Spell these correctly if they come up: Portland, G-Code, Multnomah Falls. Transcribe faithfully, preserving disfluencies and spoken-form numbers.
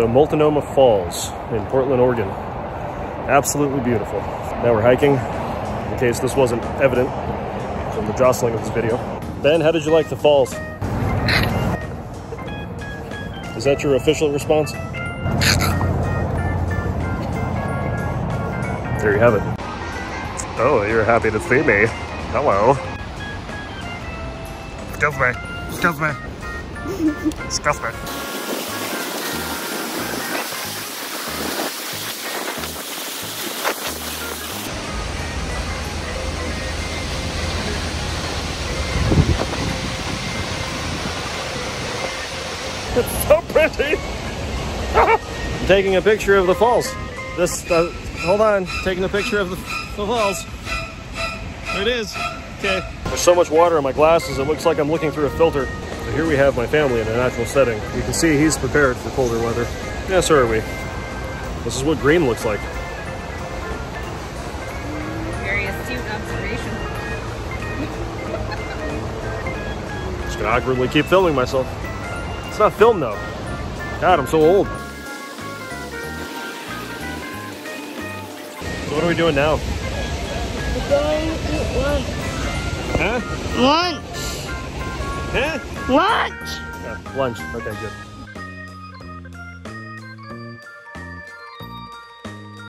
So Multnomah Falls in Portland, Oregon. Absolutely beautiful. Now we're hiking, in case this wasn't evident from the jostling of this video. Ben, how did you like the falls? Is that your official response? There you have it. Oh, you're happy to see me. Hello. Excuse me. Excuse me. Excuse me. It's so pretty. I'm taking a picture of the falls. This, uh, hold on, taking a picture of the, the falls. There it is. Okay. There's so much water in my glasses, it looks like I'm looking through a filter. So here we have my family in a natural setting. You can see he's prepared for colder weather. Yeah, so are we. This is what green looks like. Very astute observation. Just gonna awkwardly keep filming myself. It's not filmed though. God, I'm so old. So what are we doing now? We're going to eat lunch. Huh? Lunch. Huh? Lunch. Yeah, lunch. Okay, good.